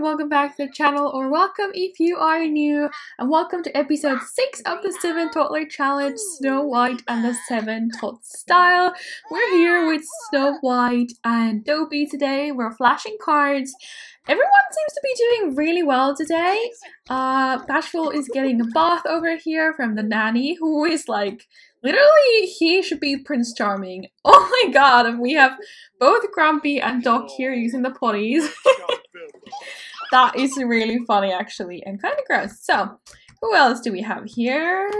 Welcome back to the channel, or welcome if you are new, and welcome to episode 6 of the 7 Toddler Challenge, Snow White and the 7 Tot Style. We're here with Snow White and Dopey today. We're flashing cards. Everyone seems to be doing really well today. Bashful is getting a bath over here from the nanny, who is like, literally, he should be Prince Charming. Oh my god, and we have both Grumpy and Doc here using the potties. That is really funny, actually, and kind of gross. So, who else do we have here?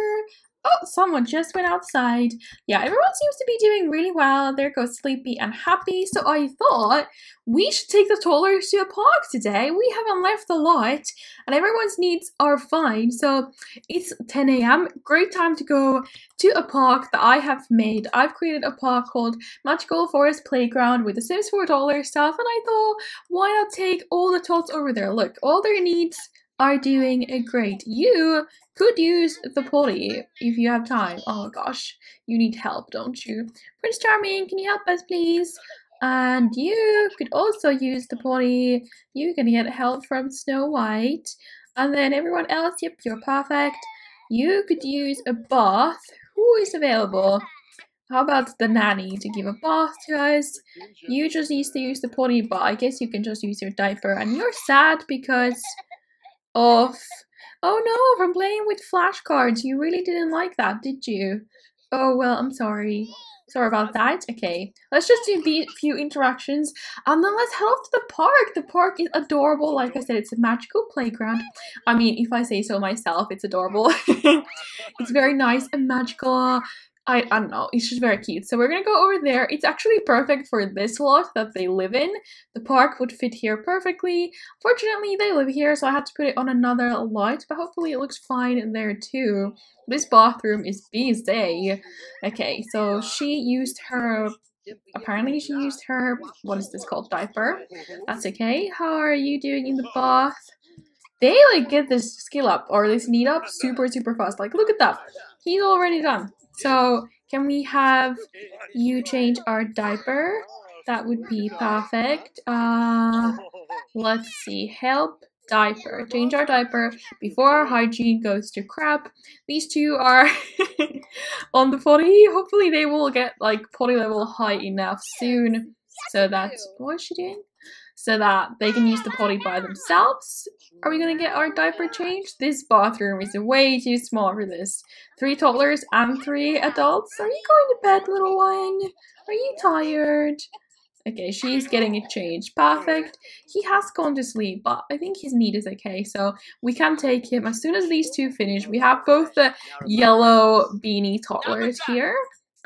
Oh, someone just went outside. Yeah, everyone seems to be doing really well. There goes Sleepy and Happy. So I thought we should take the toddlers to a park today. We haven't left a lot, and everyone's needs are fine. So it's 10 a.m. Great time to go to a park that I have made. I've created a park called Magical Forest Playground with the Sims 4 toddler stuff, and I thought, why not take all the tots over there? Look, all their needs are doing a great. You could use the potty if you have time. Oh gosh, you need help, don't you? Prince Charming, can you help us please? And you could also use the potty. You can get help from Snow White. And then everyone else, yep, you're perfect. You could use a bath. Who is available? How about the nanny to give a bath to us? You just need to use the potty, but I guess you can just use your diaper. And you're sad because off. Oh no, from playing with flashcards. You really didn't like that, did you? Oh well, I'm sorry. Sorry about that. Okay, let's just do these few interactions and then let's head off to the park. The park is adorable. Like I said, it's a magical playground. I mean, if I say so myself, it's adorable. It's very nice and magical. I don't know, it's just very cute. So we're gonna go over there. It's actually perfect for this lot that they live in. The park would fit here perfectly. Fortunately, they live here, so I had to put it on another lot, but hopefully it looks fine in there too. This bathroom is busy. Okay, so she used her, apparently she used her, what is this called, diaper. That's okay. How are you doing in the bath? They like get this skill up, or this need up, super, super fast. Like, look at that. He's already done. So, can we have you change our diaper? That would be perfect. Let's see. Help diaper. Change our diaper before our hygiene goes to crap. These two are on the potty. Hopefully, they will get like potty level high enough soon. So that's what is she doing? So that they can use the potty by themselves. Are we gonna get our diaper changed? This bathroom is way too small for this. 3 toddlers and 3 adults. Are you going to bed, little one? Are you tired? Okay, she's getting it changed. Perfect. He has gone to sleep, but I think his need is okay, so we can take him as soon as these two finish. We have both the yellow beanie toddlers here.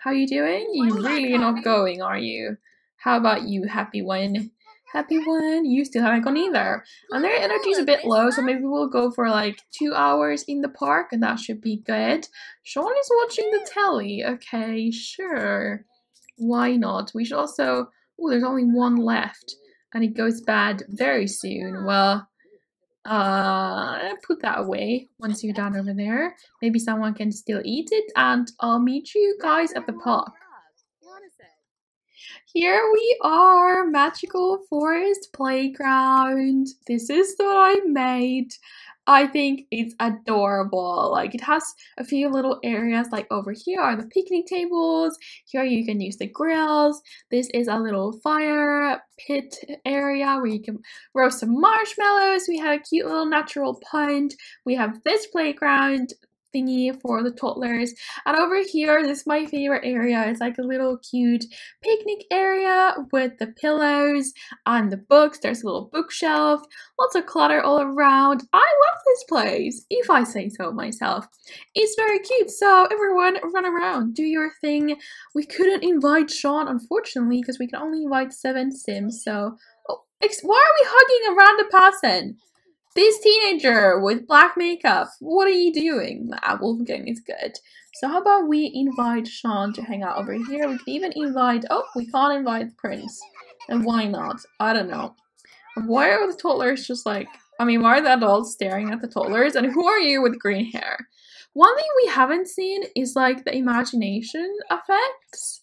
How you doing? You really not going, are you? How about you, happy one? Happy one, you still haven't gone either. And their energy is a bit low, so maybe we'll go for like 2 hours in the park, and that should be good. Sean is watching the telly. Okay, sure. Why not? We should also... Oh, there's only one left, and it goes bad very soon. Well, put that away once you're done over there. Maybe someone can still eat it, and I'll meet you guys at the park. Here we are, Magical Forest Playground. This is what I made. I think it's adorable. Like, it has a few little areas. Like, over here are the picnic tables. Here you can use the grills. This is a little fire pit area where you can roast some marshmallows. We have a cute little natural pond. We have this playground thingy for the toddlers, and over here, this is my favorite area. It's like a little cute picnic area with the pillows and the books. There's a little bookshelf, lots of clutter all around. I love this place, if I say so myself. It's very cute, so everyone run around, do your thing. We couldn't invite Sean, unfortunately, because we can only invite 7 Sims, so... Oh, why are we hugging a random person? This teenager with black makeup, what are you doing? That wolf game is good. So how about we invite Sean to hang out over here? We can even invite, oh, we can't invite Prince. And why not? I don't know. Why are the toddlers just like, I mean, why are the adults staring at the toddlers? And who are you with green hair? One thing we haven't seen is like the imagination effects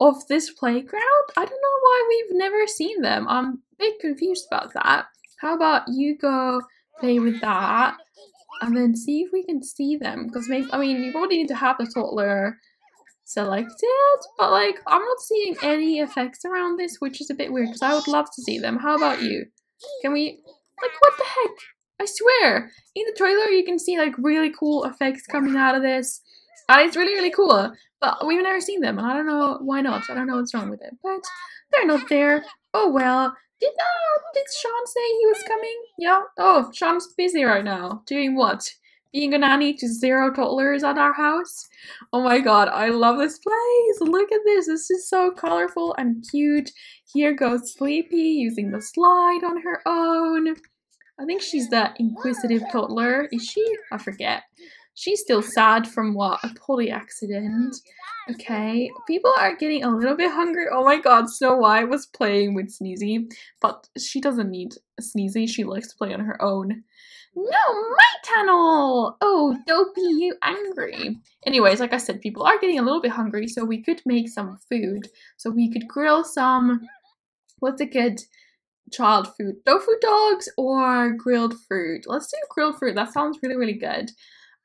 of this playground. I don't know why we've never seen them. I'm a bit confused about that. How about you go play with that and then see if we can see them, because maybe, I mean, you probably need to have the toddler selected, but like I'm not seeing any effects around this, which is a bit weird because I would love to see them. How about you? Can we, like, what the heck? I swear in the trailer you can see like really cool effects coming out of this and it's really really cool, but we've never seen them and I don't know why not. I don't know what's wrong with it, but they're not there. Oh well. Did Sean say he was coming? Yeah. Oh, Sean's busy right now. Doing what? Being a nanny to 0 toddlers at our house? Oh my god, I love this place. Look at this. This is so colorful and cute. Here goes Sleepy using the slide on her own. I think she's that inquisitive toddler. Is she? I forget. She's still sad from what? A potty accident. Okay, people are getting a little bit hungry. Oh my god, Snow White was playing with Sneezy, but she doesn't need Sneezy. She likes to play on her own. No, my tunnel! Oh, don't be you angry. Anyways, like I said, people are getting a little bit hungry, so we could make some food. So we could grill some, what's a good child food? Tofu dogs or grilled fruit? Let's do grilled fruit. That sounds really, really good.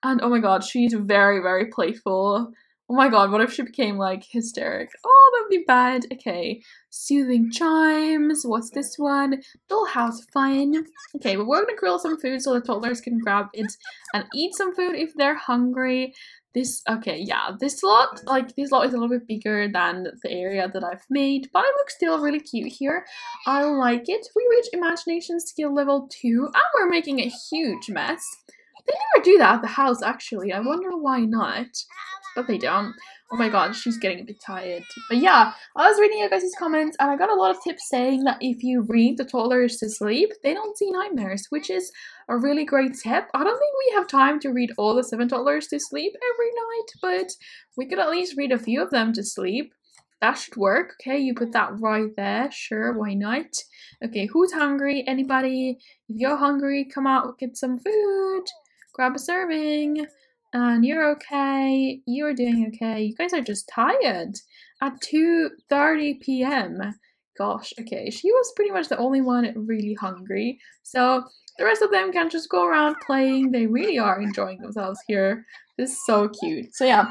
And oh my god, she's very, very playful. Oh my god, what if she became like hysteric? Oh, that would be bad. Okay, soothing chimes. What's this one? Dollhouse fun. Okay, but we're gonna grill some food so the toddlers can grab it and eat some food if they're hungry. This, okay, yeah, this lot is a little bit bigger than the area that I've made, but it looks still really cute here. I like it. We reach imagination skill level 2 and we're making a huge mess. They never do that at the house, actually. I wonder why not. But they don't. Oh my god, she's getting a bit tired. But yeah, I was reading you guys' comments and I got a lot of tips saying that if you read the toddlers to sleep, they don't see nightmares, which is a really great tip. I don't think we have time to read all the 7 toddlers to sleep every night, but we could at least read a few of them to sleep. That should work. Okay, you put that right there. Sure, why not? Okay, who's hungry? Anybody? If you're hungry, come out, get some food. Grab a serving, and you're okay, you're doing okay, you guys are just tired at 2:30 p.m. Gosh, okay, she was pretty much the only one really hungry, so the rest of them can just go around playing. They really are enjoying themselves here. This is so cute. So yeah,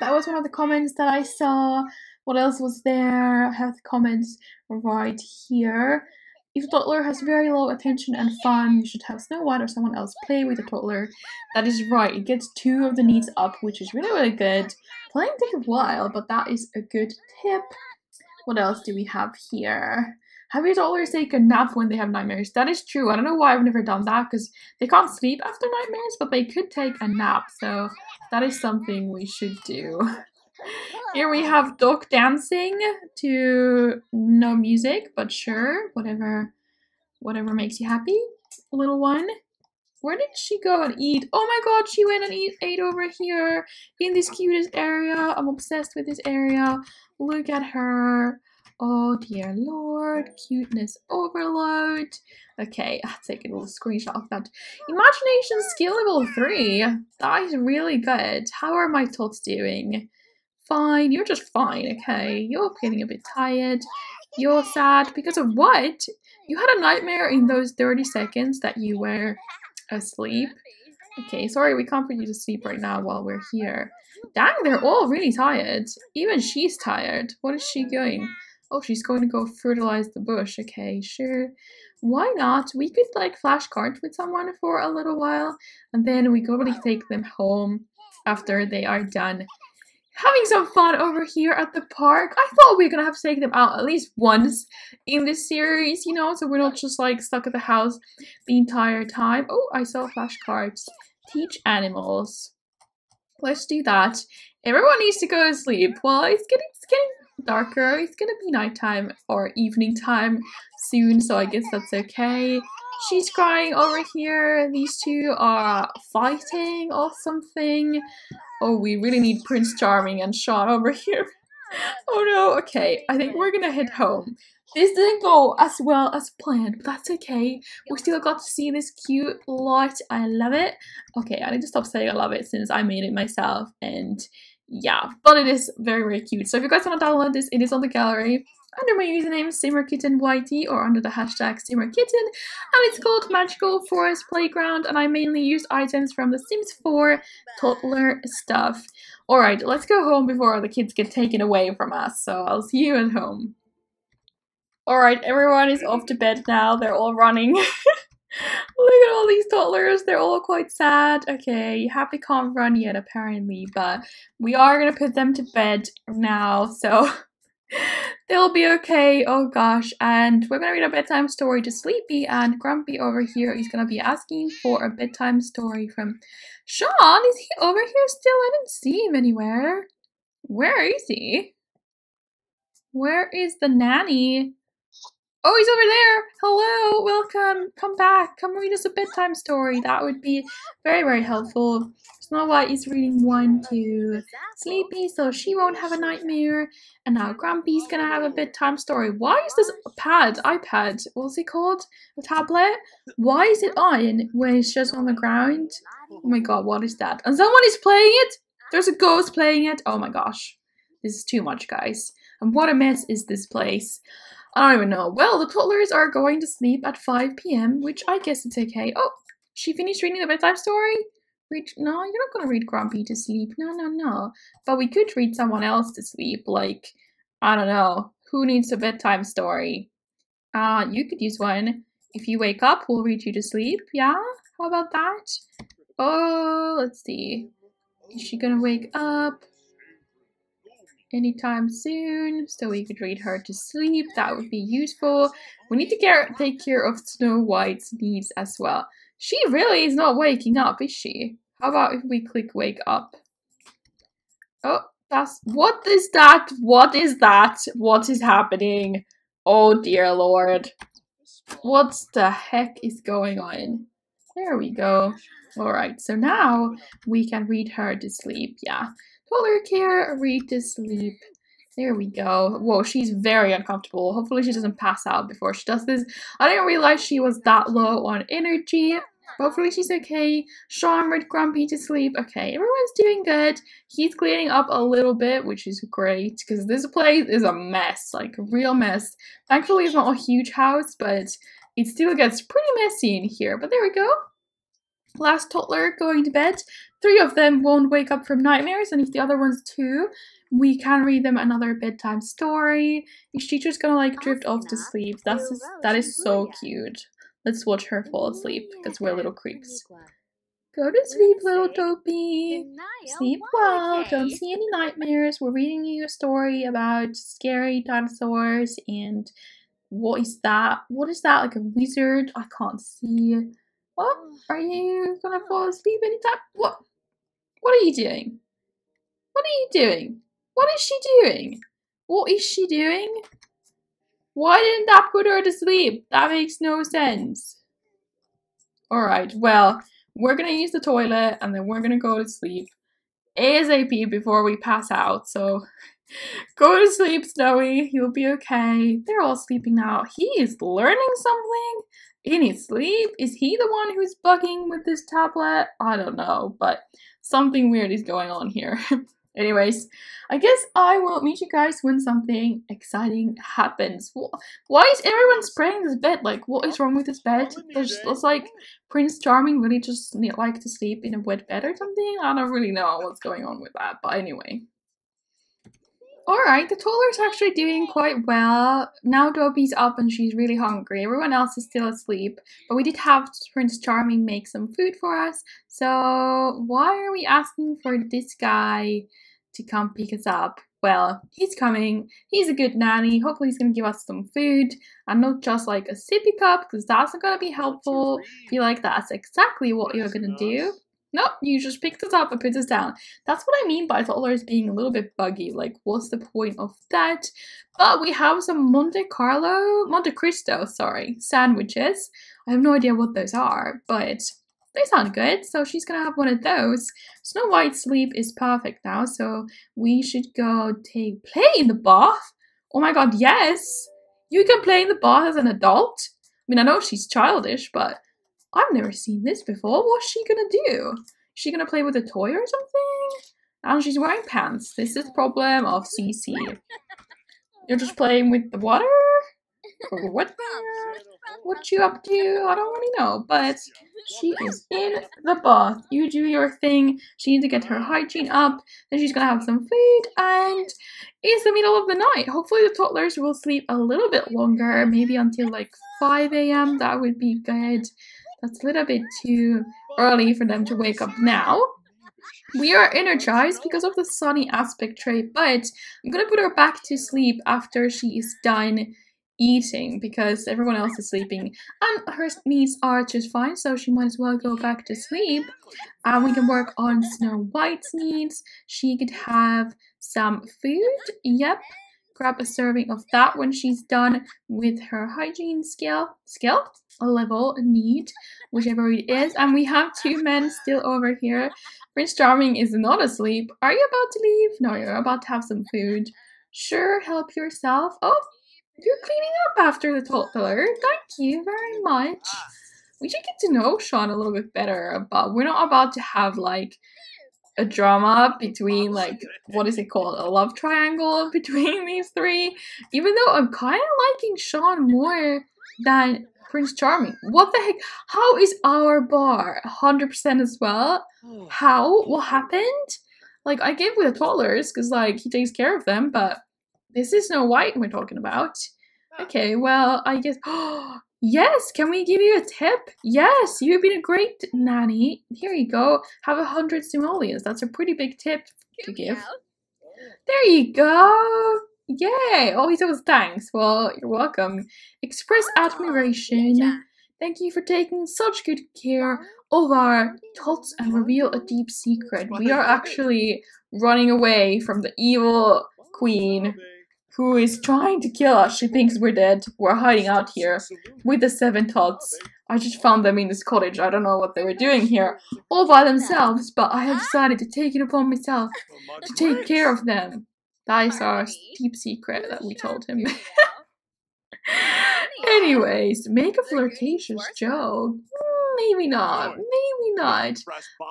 that was one of the comments that I saw. What else was there? I have the comments right here. If a toddler has very low attention and fun, you should have Snow White or someone else play with the toddler. That is right, it gets 2 of the needs up, which is really, really good. Playing takes a while, but that is a good tip. What else do we have here? Have your toddlers take a nap when they have nightmares? That is true. I don't know why I've never done that, because they can't sleep after nightmares, but they could take a nap. So that is something we should do. Here we have dog dancing to no music, but sure, whatever makes you happy, little one. Where did she go and eat? Oh my god, she went and ate over here in this cutest area. I'm obsessed with this area. Look at her. Oh dear lord, cuteness overload. Okay, I'll take a little screenshot of that. Imagination skill level 3. That is really good. How are my tots doing? Fine, you're just fine, okay? You're feeling a bit tired. You're sad because of what? You had a nightmare in those 30 seconds that you were asleep. Okay, sorry, we can't put you to sleep right now while we're here. Dang, they're all really tired. Even she's tired. What is she doing? Oh, she's going to go fertilize the bush. Okay, sure. Why not? We could, like, flash cards with someone for a little while, and then we could probably take them home after they are done having some fun over here at the park. I thought we were gonna have to take them out at least once in this series, you know, so we're not just like stuck at the house the entire time. Oh, I saw flashcards. Teach animals. Let's do that. Everyone needs to go to sleep. Well, it's getting darker. It's gonna be nighttime or evening time soon, so I guess that's okay. She's crying over here. These two are fighting or something. Oh, we really need Prince Charming and Sean over here. Oh no, okay, I think we're gonna head home. This didn't go as well as planned, but that's okay. We still got to see this cute light. I love it. Okay, I need to stop saying I love it since I made it myself. And yeah, but it is very, very cute. So if you guys want to download this, it is on the gallery under my username SimmerKittenYT or under the hashtag SimmerKitten, and it's called Magical Forest Playground, and I mainly use items from The Sims 4 toddler stuff. Alright, let's go home before the kids get taken away from us, so I'll see you at home. Alright, everyone is off to bed now, they're all running. Look at all these toddlers, they're all quite sad. Okay, Happy can't run yet apparently, but we are gonna put them to bed now, so... they'll be okay. Oh gosh, and we're gonna read a bedtime story to Sleepy, and Grumpy over here is gonna be asking for a bedtime story from Sean. Is he over here still? I didn't see him anywhere. Where is he? Where is the nanny? Oh, he's over there. Hello, welcome. Come back. Come read us a bedtime story. That would be very, very helpful. Snow White is reading one to Sleepy, so she won't have a nightmare. And now Grumpy's gonna have a bedtime story. Why is this pad, iPad, what's it called? A tablet? Why is it on when it's just on the ground? Oh my god, what is that? And someone is playing it? There's a ghost playing it? Oh my gosh. This is too much, guys. And what a mess is this place. I don't even know. Well, the toddlers are going to sleep at 5 p.m, which I guess it's okay. Oh, she finished reading the bedtime story? Read? No, you're not going to read Grumpy to sleep. No, no, no. But we could read someone else to sleep. Like, I don't know. Who needs a bedtime story? You could use one. If you wake up, we'll read you to sleep. Yeah? How about that? Oh, let's see. Is she going to wake up anytime soon? So we could read her to sleep. That would be useful. We need to take care of Snow White's needs as well. She really is not waking up, is she? How about if we click wake up? Oh, that's... what is that? What is that? What is happening? Oh dear lord. What the heck is going on? There we go. Alright, so now we can read her to sleep, yeah. Toddler care, read to sleep. There we go. Whoa, she's very uncomfortable. Hopefully she doesn't pass out before she does this. I didn't realize she was that low on energy. Hopefully she's okay. Sean read Grumpy to sleep. Okay, everyone's doing good. He's cleaning up a little bit, which is great, because this place is a mess, like a real mess. Thankfully it's not a huge house, but it still gets pretty messy in here. But there we go. Last toddler going to bed. Three of them won't wake up from nightmares, and if the other one's two, we can read them another bedtime story. Is she just gonna like drift off to sleep? That is so cute. Let's watch her fall asleep because we're little creeps. Go to sleep, little dopey. Sleep well. Don't see any nightmares. We're reading you a story about scary dinosaurs and what is that? What is that? Like a wizard? I can't see. What? Are you gonna fall asleep anytime? What? What are you doing? What are you doing? What is she doing? What is she doing? Why didn't that put her to sleep? That makes no sense. Alright, well, we're gonna use the toilet and then we're gonna go to sleep ASAP before we pass out, so... go to sleep, Snowy. You'll be okay. They're all sleeping now. He is learning something in his sleep. Is he the one who's bugging with this tablet? I don't know, but something weird is going on here. Anyways, I guess I will meet you guys when something exciting happens. Why is everyone spraying this bed? Like, what is wrong with this bed? It's like Prince Charming really just like to sleep in a wet bed or something. I don't really know what's going on with that, but anyway. Alright, the toddler's actually doing quite well. Now Dopey's up and she's really hungry. Everyone else is still asleep. But we did have Prince Charming make some food for us. So why are we asking for this guy to come pick us up? Well, he's coming. He's a good nanny. Hopefully he's going to give us some food. And not just like a sippy cup, because that's not going to be helpful. I feel like that's exactly what you're going to do. Nope, you just picked it up and put it down. That's what I mean by toddlers being a little bit buggy. Like, what's the point of that? But we have some Monte Cristo sandwiches. I have no idea what those are, but they sound good. So she's gonna have one of those. Snow White's sleep is perfect now, so we should go play in the bath. Oh my god, yes! You can play in the bath as an adult. I mean, I know she's childish, but I've never seen this before. What's she gonna do? Is she gonna play with a toy or something? And she's wearing pants. This is the problem of CC. You're just playing with the water? Or what? What you up to? I don't really know, but she is in the bath. You do your thing. She needs to get her hygiene up. Then she's gonna have some food, and it's the middle of the night. Hopefully the toddlers will sleep a little bit longer, maybe until like 5 AM. That would be good. That's a little bit too early for them to wake up now. We are energized because of the sunny aspect trait, but I'm gonna put her back to sleep after she is done eating because everyone else is sleeping and her needs are just fine, so she might as well go back to sleep. And we can work on Snow White's needs. She could have some food. Yep, grab a serving of that when she's done with her hygiene skill level need, whichever it is. And we have two men still over here. Prince Charming is not asleep. Are you about to leave? No, you're about to have some food. Sure, help yourself. Oh, you're cleaning up after the toddler. Thank you very much. We should get to know Sean a little bit better, but we're not about to have like a drama between, like, what is it called? A love triangle between these three. Even though I'm kind of liking Sean more than Prince Charming. What the heck? How is our bar? 100% as well? How? What happened? Like, I gave with the toddlers because, like, he takes care of them, but this is Snow White we're talking about. Okay, well, I guess... Yes, can we give you a tip? Yes, you've been a great nanny. Here you go. Have 100 simoleons. That's a pretty big tip to give. There you go. Yay. Oh, he said thanks. Well, you're welcome. Express admiration. Thank you for taking such good care of our tots and reveal a deep secret. We are actually running away from the evil queen who is trying to kill us. She thinks we're dead. We're hiding out here with the 7 tots. I just found them in this cottage. I don't know what they were doing here all by themselves, but I have decided to take it upon myself to take care of them. That is our deep secret that we told him. Anyways, make a flirtatious joke. Maybe not. Maybe not.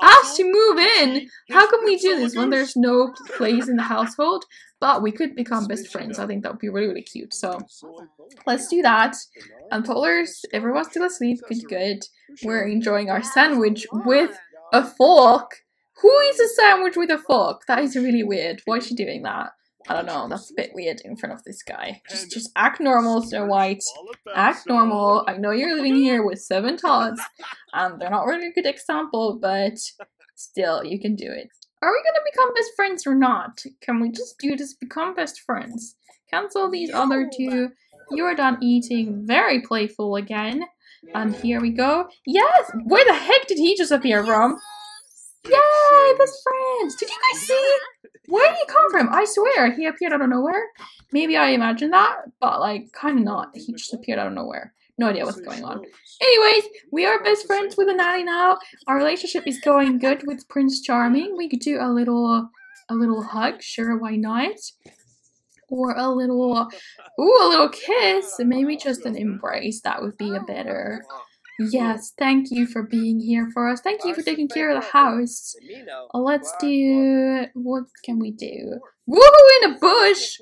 Asked to move in. How can we do this when there's no place in the household? But we could become best friends. I think that would be really, really cute. So let's do that. And toddlers, everyone's still asleep. Pretty good. We're enjoying our sandwich with a fork. Who eats a sandwich with a fork? That is really weird. Why is she doing that? I don't know, that's a bit weird in front of this guy. Just act normal, Snow White. Act normal. I know you're living here with 7 tots, and they're not really a good example, but still, you can do it. Are we gonna become best friends or not? Can we just do this? Become best friends. Cancel these other two. You're done eating. Very playful again. And here we go. Yes! Where the heck did he just appear from? Yay, best friends! Did you guys see? Where did he come from? I swear, he appeared out of nowhere. Maybe I imagined that, but like, kind of not. He just appeared out of nowhere. No idea what's going on. Anyways, we are best friends with the nanny now. Our relationship is going good with Prince Charming. We could do a little hug. Sure, why not? Or a little kiss. Maybe just an embrace. That would be a better... Yes, thank you for being here for us. Thank you for taking care of the house. Let's do... What can we do? Woohoo, in a bush!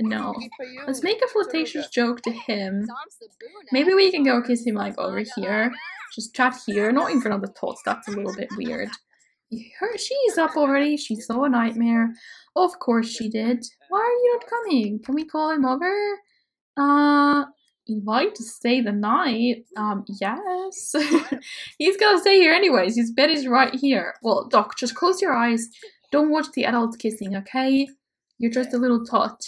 No. Let's make a flirtatious joke to him. Maybe we can go kiss him, like, over here. Just chat here. Not in front of the tots. That's a little bit weird. She's up already. She saw a nightmare. Of course she did. Why are you not coming? Can we call him over? Invite to stay the night. Yes. He's gonna stay here anyways. His bed is right here. Well, Doc, just close your eyes. Don't watch the adults kissing, okay? You're just a little tot.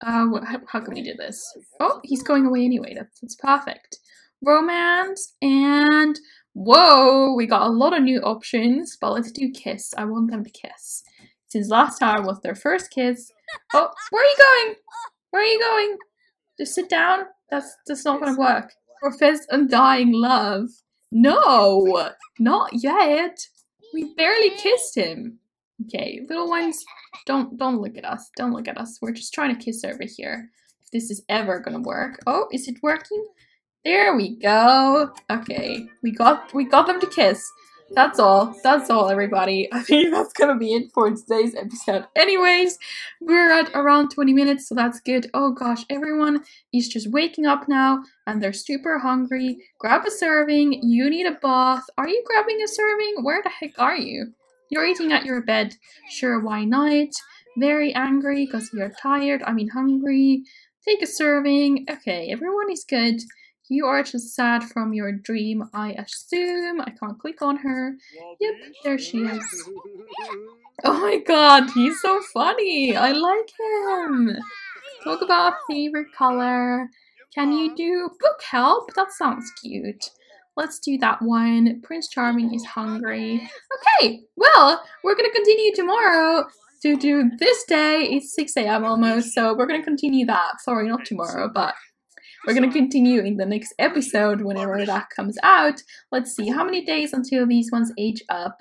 How can we do this? Oh, he's going away anyway. That's perfect. Romance and Whoa, we got a lot of new options, but let's do kiss. I want them to kiss. Since last time was their first kiss. Oh, where are you going? Where are you going? Just sit down. That's not gonna work. For Fizz Undying Love. No, not yet. We barely kissed him. Okay, little ones, don't look at us. Don't look at us. We're just trying to kiss over here. If this is ever gonna work. Oh, is it working? There we go. Okay, we got them to kiss. That's all. That's all, everybody. I think that's gonna be it for today's episode. Anyways, we're at around 20 minutes, so that's good. Oh gosh, everyone is just waking up now, and they're super hungry. Grab a serving. You need a bath. Are you grabbing a serving? Where the heck are you? You're eating at your bed. Sure, why not? Very angry because you're tired. I mean, hungry. Take a serving. Okay, everyone is good. You are just sad from your dream, I assume. I can't click on her. Yep, there she is. Oh my god, he's so funny. I like him. Talk about favorite color. Can you do book help? That sounds cute. Let's do that one. Prince Charming is hungry. Okay, well, we're gonna continue tomorrow. To do this day, it's 6 AM almost, so we're gonna continue that. Sorry, not tomorrow, but we're going to continue in the next episode whenever that comes out. Let's see how many days until these ones age up.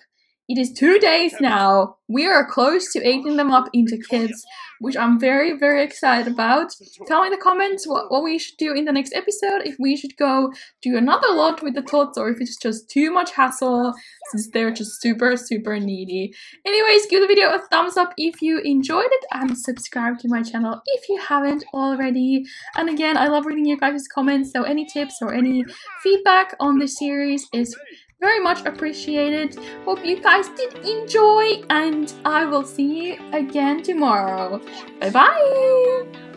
It is 2 days now. We are close to aging them up into kids, which I'm very, very excited about. Tell me in the comments what we should do in the next episode. If we should go do another lot with the tots, or if it's just too much hassle since they're just super, super needy. Anyways, give the video a thumbs up if you enjoyed it, and subscribe to my channel if you haven't already. And again, I love reading your guys' comments, so any tips or any feedback on this series is very much appreciated. Hope you guys did enjoy, and I will see you again tomorrow. Bye bye!